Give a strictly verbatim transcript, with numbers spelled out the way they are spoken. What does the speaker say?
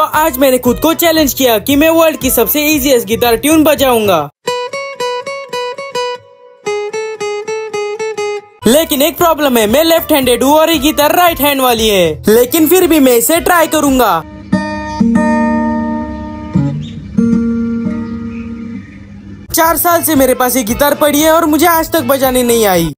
तो आज मैंने खुद को चैलेंज किया कि मैं वर्ल्ड की सबसे इजीएस्ट गिटार ट्यून बजाऊंगा। लेकिन एक प्रॉब्लम है, मैं लेफ्ट हैंडेड हूँ और ये गिटार राइट हैंड वाली है, लेकिन फिर भी मैं इसे ट्राई करूंगा। चार साल से मेरे पास ये गिटार पड़ी है और मुझे आज तक बजाने नहीं आई।